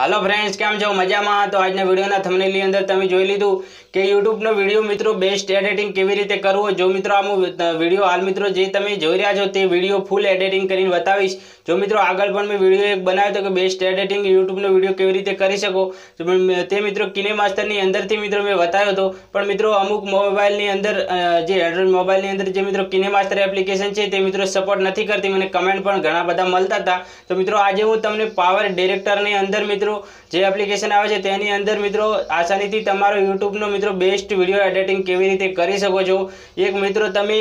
Hello friends, કેમ છો? મજામાં? તો આજના વિડીયોના થંબનેલની અંદર તમે જોઈ લીધું કે YouTube નો વિડીયો મિત્રો બેસ્ટ એડિટિંગ કેવી રીતે કરવું। જો મિત્રો આ વિડીયો હાલ મિત્રો જે તમે જોઈ રહ્યા છો તે વિડીયો ફૂલ એડિટિંગ કરીને બતાવીશ। જો મિત્રો આગળ પણ મેં વિડીયો એક બનાવ્યો હતો કે બેસ્ટ એડિટિંગ YouTube નો વિડીયો કેવી રીતે કરી શકો, તે મિત્રો KineMaster ની અંદરથી મિત્રો મેં બતાવ્યો હતો। પણ મિત્રો અમુક મોબાઈલની અંદર જે Android મોબાઈલની અંદર જે મિત્રો KineMaster એપ્લિકેશન છે તે મિત્રો સપોર્ટ નથી કરતી। મને કમેન્ટ પણ ઘણા બધા મળતા હતા। તો મિત્રો આજે હું તમને પાવર ડિરેક્ટર ની અંદર જે એપ્લિકેશન આવે છે તેની અંદર મિત્રો આસાનીથી તમારો YouTube નો મિત્રો બેસ્ટ વિડિયો એડિટિંગ કેવી રીતે કરી શકો છો। એક મિત્રો તમે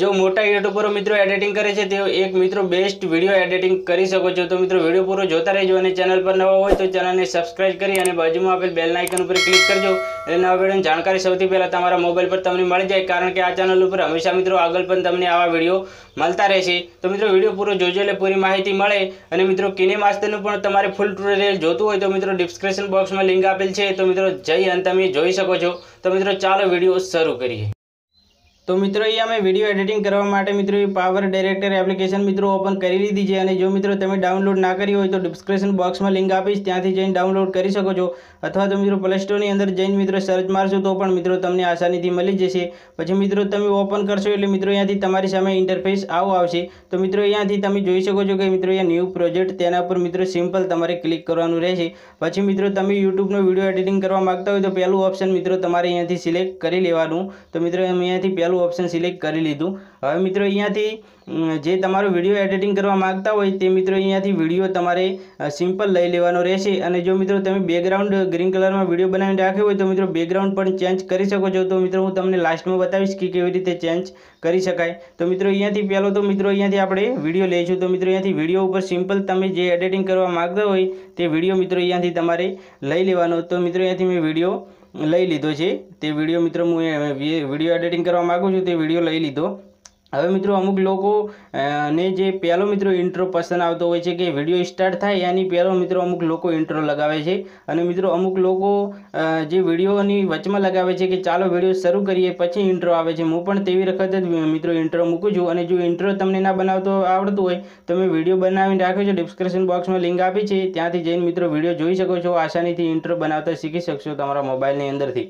जो मोटा यूट्यूबरो मित्रों एडिटिंग करे छे तो एक मित्रों बेस्ट वीडियो एडिटिंग करी सको छो। तो मित्रों वीडियो पूरो जोता रहो और चैनल पर नवा हो तो चैनल ने सब्सक्राइब करी और बाजू में आपेल बेल आइकन पर क्लिक करजो। ए नवा वीडियो जानकारी सौथी पहला तमारा मोबाइल पर तमने मळी जाय, कारण के आ चैनल पर हमेशा मित्रों आगळ पण तमने आवा वीडियो मळता रहेशे। तो मित्रों वीडियो पूरो जोजो એટલે पूरी माहिती મળે। અને મિત્રો KineMaster નું પણ તમારે ફૂલ ટ્યુટોરિયલ જોતું હોય તો મિત્રો ડિસ્ક્રિપ્શન બોક્સ માં લિંક આપેલ છે, તો મિત્રો જઈ અને તમે જોઈ શકો છો। તો મિત્રો ચાલો વિડિયો શરૂ કરીએ। तो मित्रों ये हमें वीडियो एडिटिंग करवा माटे मित्रों पावर डायरेक्टर एप्लिकेशन मित्रों ओपन करी लीधी छे। अने जो मित्रों तमे डाउनलॉड ना करी होय तो डिस्क्रिप्शन बॉक्स में लिंक आपीश, त्यांथी जईने डाउनलॉड करी सको छो। अथवा तो मित्रों प्ले स्टोर नी अंदर जईने मित्रों सर्च मारशो तो पण मित्रों तमने आसानीथी मळी जशे। पछी मित्रों तमे ओपन करशो एटले मित्रों अहींयाथी तमारी सामे इंटरफेस आवो आवशे। तो मित्रों अहींयाथी तमे जोई शको छो के मित्रों न्यू प्रोजेक्ट तेना पर मित्रों सिंपल तमारे क्लिक करवानुं रहेशे। पछी मित्रों तमे YouTube नो विडियो एडिटिंग करवा मांगता होय तो पहेलुं ऑप्शन मित्रों तमारे अहींयाथी सिलेक्ट करी लेवानुं। तो मित्रों अहींयाथी पहेलुं ऑप्शन सिलेक्ट कर लीधुं। हवे मित्रों अहींयाथी जे तमारो विडियो एडिटिंग करवा मांगता होय ते मित्रों अहींयाथी विडियो तमारे सिंपल लई लेवानो रहेशे। अने जो मित्रों तमे बेकग्राउंड ग्रीन कलर में विडियो बनावीने राख्यो होय तो मित्रों बेकग्राउंड पण चेन्ज करी शको छो। तो मित्रों हूँ तमने लास्ट में बतावीश कि केवी रीते चेन्ज करी शकाय। तो मित्रों अहींयाथी पहेलो तो मित्रों अहींयाथी आपणे विडियो लईशुं। तो मित्रों अहींयाथी विडियो उपर सिंपल तमे जे एडिटिंग करवा मांगता होय ते विडियो मित्रों अहींयाथी तमारे लई लेवानो। तो मित्रों अहींयाथी मैं विडियो લઈ લીધો છે। તે વિડિયો મિત્રો હું વિડિયો એડિટિંગ કરવા માંગુ છું, તે વિડિયો લઈ લીધો। હવે મિત્રો અમુક લોકો ને જે પહેલો મિત્રો ઇન્ટ્રો પસંદ આવતો હોય છે કે વિડિયો સ્ટાર્ટ થાય એની પહેલો મિત્રો અમુક લોકો ઇન્ટ્રો લગાવે છે। અને મિત્રો અમુક લોકો જે વિડિયોની વચમાં લગાવે છે કે ચાલો વિડિયો શરૂ કરીએ પછી ઇન્ટ્રો આવે છે। હું પણ તેવી વખત જ મિત્રો ઇન્ટ્રો મૂકું છું। અને જો ઇન્ટ્રો તમને ના બનાવતો આવડતું હોય તો મેં વિડિયો બનાવીને રાખ્યો છે, ડિસ્ક્રિપ્શન બોક્સમાં લિંક આપી છે, ત્યાંથી જઈને મિત્રો વિડિયો જોઈ શકો છો। આસાનીથી ઇન્ટ્રો બનાવતા શીખી શકશો તમારા મોબાઈલની અંદરથી।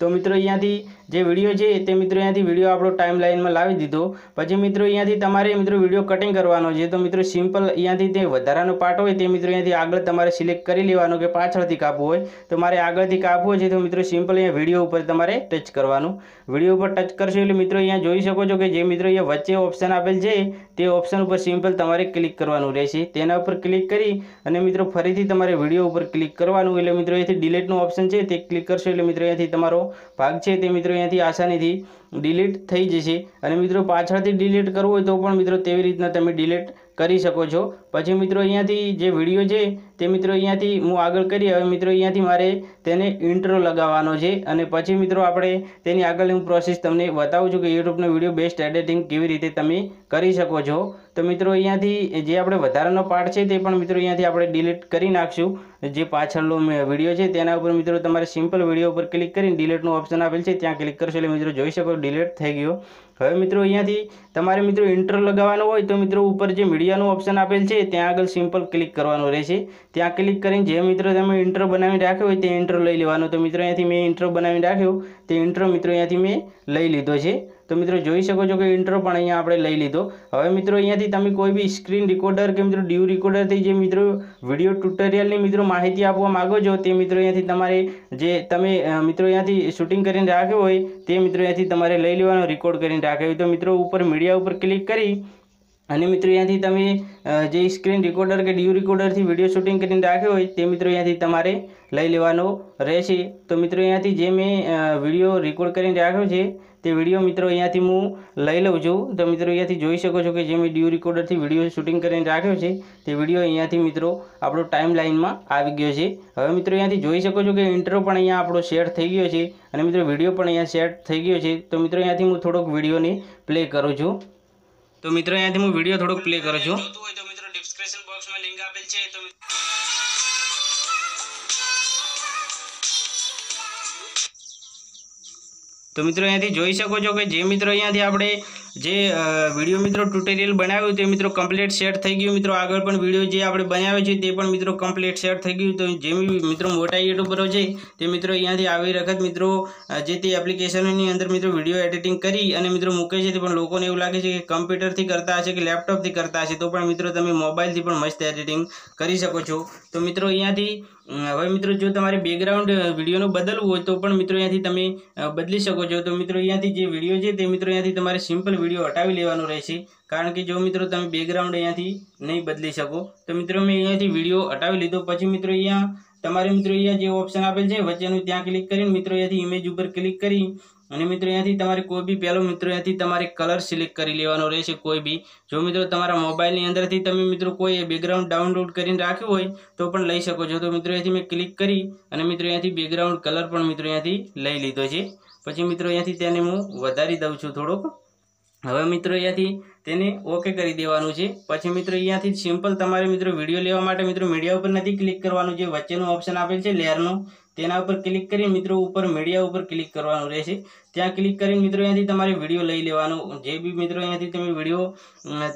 तो मित्रों अहींयाथी जे विडियो छे ते मित्रों अहींयाथी विडियो आपणो टाइम लाइन में लावी दीधो। पछी मित्रों अहींयाथी तमारे मित्रों विडियो कटिंग करवानो छे। तो मित्रों सिंपल अहींयाथी ते वधारानो पार्ट होय ते मित्रों अहींयाथी आगळ तमारे सिलेक्ट करी लेवानो के पाछळथी कापवो होय तो मारे आगळथी कापवो छे। तो मित्रों सिंपल अहींया विडियो उपर तमारे टच करवानुं। विडियो उपर टच करशो એટલે મિત્રો અહીંયા જોઈ શકો છો કે જે મિત્રો અહીંયા વચ્ચે ઓપ્શન આપેલ છે તે ઓપ્શન ઉપર સિમ્પલ તમારે ક્લિક કરવાનું રહેશે। તેના ઉપર ક્લિક કરી અને મિત્રો ફરીથી તમારે વિડિયો ઉપર ક્લિક કરવાનું, એટલે મિત્રો અહીંથી ડિલીટ નો ઓપ્શન છે તે ક્લિક કરશો એટલે મિત્રો અહીંથી તમારો ભાગ છે તે મિત્રો અહીંથી આસાનીથી ડિલીટ થઈ જશે। અને મિત્રો પાછળથી ડિલીટ કરવું હોય તો પણ મિત્રો તેવી રીતના તમે ડિલીટ કરી શકો છો। પછી મિત્રો અહીંયાથી જે વિડિયો છે તે મિત્રો અહીંયાથી હું આગળ કરી, હવે મિત્રો અહીંયાથી મારે તેને ઇન્ટ્રો લગાવવાનો છે। અને પછી મિત્રો આપણે તેની આગળ હું પ્રોસેસ તમને બતાવું છું કે YouTube નો વિડિયો બેસ્ટ એડિટિંગ કેવી રીતે તમે કરી શકો છો। તો મિત્રો અહીંયાથી જે આપણે વધારાનો પાર્ટ છે તે પણ મિત્રો અહીંયાથી આપણે ડિલીટ કરી નાખશું। જે પાછળનો વિડિયો છે તેના ઉપર મિત્રો તમારે સિમ્પલ વિડિયો ઉપર ક્લિક કરીને ડિલીટ નું ઓપ્શન આપેલ છે ત્યાં ક્લિક કરશો એટલે મિત્રો જોઈ શકો ડિલીટ થઈ ગયો। હવે મિત્રો અહીંયાથી તમારે મિત્રો ઇન્ટ્રો લગાવવાનો હોય તો મિત્રો ઉપર જે મીડિયાનો ઓપ્શન આપેલ છે ત્યાં આગળ સિમ્પલ ક્લિક કરવાનો રહેશે। ત્યાં ક્લિક કરીને જે મિત્રો તમે ઇન્ટ્રો બનાવીને રાખ્યો હોય તે ઇન્ટ્રો લઈ લેવાનો। તો મિત્રો અહીંયાથી મેં ઇન્ટ્રો બનાવીને રાખ્યો, તે ઇન્ટ્રો મિત્રો અહીંયાથી મેં લઈ લીધો છે। तो मित्रों જોઈ શકો છો કે ઇન્ટ્રો પણ અહીંયા આપણે લઈ લીધો। હવે મિત્રો અહીંયાથી તમે કોઈ ભી સ્ક્રીન રેકોર્ડર કે મિત્રો ડ્યુ રેકોર્ડર થી જે મિત્રો વિડિયો ટ્યુટોરિયલ ની મિત્રો માહિતી આપવા માંગો છો તે મિત્રો અહીંયાથી તમારે જે તમે મિત્રો અહીંયાથી શૂટિંગ કરીને રાખ્યો હોય તે મિત્રો અહીંયાથી તમારે લઈ લેવાનો, રેકોર્ડ કરીને રાખ્યો હોય તો મિત્રો ઉપર મીડિયા ઉપર ક્લિક કરી અને મિત્રો અહીંયાથી તમે જે સ્ક્રીન રેકોર્ડર કે ડ્યુ રેકોર્ડર થી વિડિયો શૂટિંગ કરીને રાખ્યો હોય તે મિત્રો અહીંયાથી તમારે લઈ લેવાનો રહેશે। તો મિત્રો અહીંયાથી જે મે વિડિયો રેકોર્ડ કરીને રાખ્યો છે તે વિડિયો મિત્રો અહીંયાથી હું લઈ લઉં છું। તો મિત્રો અહીંયાથી જોઈ શકો છો કે જે મે ડ્યુ રેકોર્ડર થી વિડિયો શૂટિંગ કરીને રાખ્યો છે તે વિડિયો અહીંયાથી મિત્રો આપણો ટાઈમ લાઈનમાં આવી ગયો છે। હવે મિત્રો અહીંયાથી જોઈ શકો છો કે ઇન્ટ્રો પણ અહીંયા આપણો સેટ થઈ ગયો છે અને મિત્રો વિડિયો પણ અહીંયા સેટ થઈ ગયો છે। તો મિત્રો અહીંયાથી હું થોડોક વિડિયોને પ્લે કરું છું। તો મિત્રો અહીંયાથી હું વિડિયો થોડોક પ્લે કરું છું। તો મિત્રો ડિસ્ક્રિપ્શન બોક્સમાં લિંક આપેલ છે। તો મિત્રો અહીંયાથી જોઈ શકો છો કે જે મિત્રો અહીંયાથી આપણે જે વિડિયો મિત્રો ટ્યુટોરિયલ બનાવ્યું તે મિત્રો કમ્પ્લીટ સેટ થઈ ગયું મિત્રો આગળ પણ વિડિયો જે આપણે બનાવ્યો છે તે પણ મિત્રો કમ્પ્લીટ સેટ થઈ ગયું તો જે મિત્રો મોટા યુટ્યુબરો છે તે મિત્રો અહીંયાથી આવી રખત મિત્રો જે તે એપ્લિકેશનની અંદર મિત્રો વિડિયો એડિટિંગ કરી અને મિત્રો મૂકે છે તે પણ લોકોને એવું લાગે છે કે કમ્પ્યુટરથી કરતા હશે કે લેપટોપથી કરતા હશે તો પણ મિત્રો તમે મોબાઈલથી પણ મસ્ત એડિટિંગ કરી શકો છો તો મિત્રો અહીંયાથી હવે મિત્રો જો તમારે બેકગ્રાઉન્ડ વિડિયોનો બદલવું હોય તો પણ મિત્રો અહીંયાથી તમે બદલી શકો છો તો મિત્રો અહીંયાથી જે વિડિયો છે તે મિત્રો અહીંયાથી તમારે સિમ્પલ वीडियो हटावी लेवानो रहेशे कारण के जो मित्रों तमे बैकग्राउंड अहींयाथी नहीं बदली सको तो मित्रों मैं अहींयाथी वीडियो हटावी लीधो पछी मित्रों अहींया जे ऑप्शन आपेल छे वच्चेनुं त्यां क्लिक करीने मित्रों अहींयाथी इमेज उपर क्लिक करी अने मित्रों अहींयाथी तमारे कोई भी पहेलो मित्रों अहींयाथी तमारे कलर सिलेक्ट करी लेवानो रहेशे कोई भी जो मित्रों तमारा मोबाइलनी अंदरथी तमे मित्रों कोई बैकग्राउंड डाउनलोड करीने राख्यो होय तो पण लई शको छो तो मित्रों अहींयाथी मैं क्लिक करी अने मित्रों अहींयाथी बैकग्राउंड कलर पण मित्रों अहींयाथी लई लीधो छे पछी मित्रों अहींयाथी तेने हूँ वधारी दऊं छुं थोड़ोक हवे मित्रों ओके करी देवानुं छे पछी मित्रों अहींयाथी सिंपल तमारे मित्रों विडियो लेवा माटे मित्रों मीडिया उपर नथी क्लिक करवानुं छे वच्चेनुं ऑप्शन आपेल छे लेयरनुं तेना उपर क्लिक करी मित्रों उपर मीडिया उपर क्लिक करवानुं रहेशे त्यां क्लिक करीने मित्रों अहींयाथी तमारे विडियो लई लेवानो जे भी मित्रों अहींयाथी तमे विडियो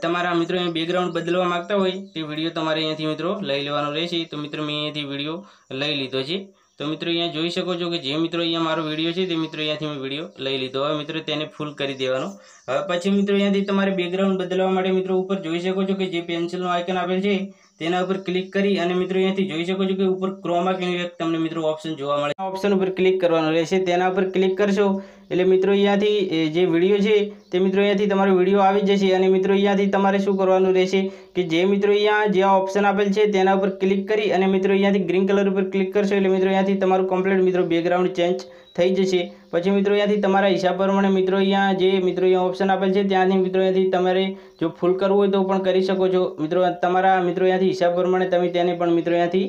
तमारा मित्रों अहींया बेकग्राउंड बदलवा मांगता होय ते विडियो तमारे अहींयाथी मित्रों लई लेवानो रहेशे तो मित्रों मैं अहींयाथी विडियो लई लीधो छे तो मित्रों अहींया जोई शको छो के जे मित्रों अहींया मारो विडियो छे ते मित्रों अहींयाथी मैं विडियो लई लीधो हवे मित्रों तेने फूल करी देवानो हवे पछी मित्रों अहींयाथी तमारे बेकग्राउंड बदलवा माटे मित्रों ऊपर जोई शको छो के जे पेन्सिलनो आइकन आपेल छे तेना उपर क्लिक करी अने मित्रों अहींयाथी जोई शको छो के ऊपर क्रोमा कीनु एक तमने मित्रों ऑप्शन जोवा मळे ऑप्शन उपर क्लिक करवानो रहेशे तेना उपर क्लिक करशो एटले मित्रों अहींयाथी जे विडियो छे ते मित्रों अहींयाथी तमारो विडियो आवी जशे अने मित्रों अहींयाथी तमारे शुं करवानुं रहेशे के जे मित्रों अहींया जे ऑप्शन आपेल छे तेना उपर क्लिक करी अने मित्रों अहींयाथी ग्रीन कलर उपर क्लिक करशो एटले मित्रों अहींयाथी तमारुं कम्प्लीट मित्रों बेकग्राउंड चेन्ज थई जशे पछी मित्रों अहींयाथी तमारा हिसाब प्रमाणे मित्रों अहींया जे मित्रों अहींया ऑप्शन आपेल छे त्यांथी मित्रों अहींयाथी तमारे जो फूल करवुं होय तो पण करी शको छो मित्रों तमारा मित्रों अहींयाथी हिसाब प्रमाणे तमे तेने पण मित्रों अहींयाथी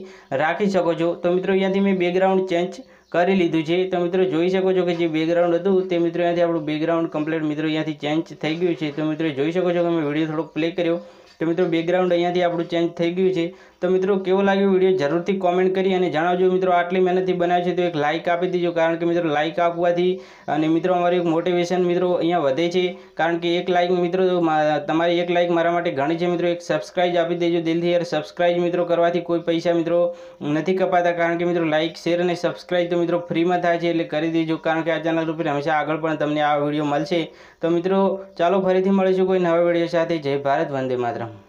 राखी शको छो तो मित्रों अहींयाथी मैं बेकग्राउंड चेन्ज करी लीधुं छे तो मित्रों जोई शको छो के जे बेकग्राउंड हतुं ते मित्रों अहींयाथी आपणुं बेकग्राउंड कम्प्लीट मित्रों अहींयाथी चेन्ज थई गयुं छे तो मित्रों जोई शको छो के मैं विडियो थोड़ोक प्ले कर्यो तो मित्रों बेकग्राउंड अहींयाथी आपणुं चेन्ज थई गयुं छे तो मित्रों केवो लाग्यो विडियो जरूरथी कमेंट करी अने जणावजो मित्रों आटली मेहनतथी बनाव्यो छे तो एक लाइक आपी देजो कारण के मित्रों लाइक आपवाथी अने मित्रों अमारी एक मोटिवेशन मित्रों अहींया वधे छे कारण के एक लाइक मित्रों तमारी एक लाइक मारा माटे घणी छे मित्रों एक सब्सक्राइब आपी देजो दिलथी यार सब्सक्राइब मित्रों करवाथी कोई पैसा मित्रों नथी कपाता कारण के मित्रों लाइक शेर अने सब्सक्राइब तो मित्रों फ्री में थाय छे एटले करी देजो कारण के आ चेनल उपर हमेशा आगळ पण तमने आ विडियो मळशे तो मित्रों चालो फरीथी मळीशुं कोई नवा विडियो साथे जय भारत वंदे मातरम।